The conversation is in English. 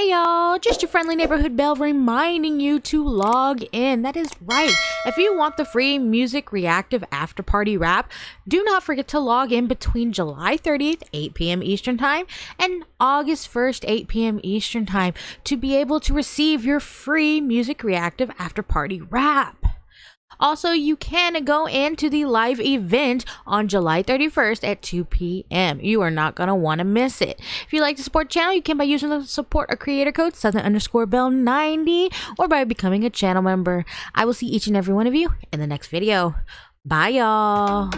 Hey y'all, just your friendly neighborhood Bell reminding you to log in. That is right. If you want the free music reactive after party wrap, do not forget to log in between July 30th, 8 p.m. Eastern Time and August 1st, 8 p.m. Eastern Time to be able to receive your free music reactive after party wrap. Also, you can go into the live event on July 31st at 2 p.m. You are not going to want to miss it. If you'd like to support the channel, you can by using the support or creator code Southern_Bell90 or by becoming a channel member. I will see each and every one of you in the next video. Bye, y'all.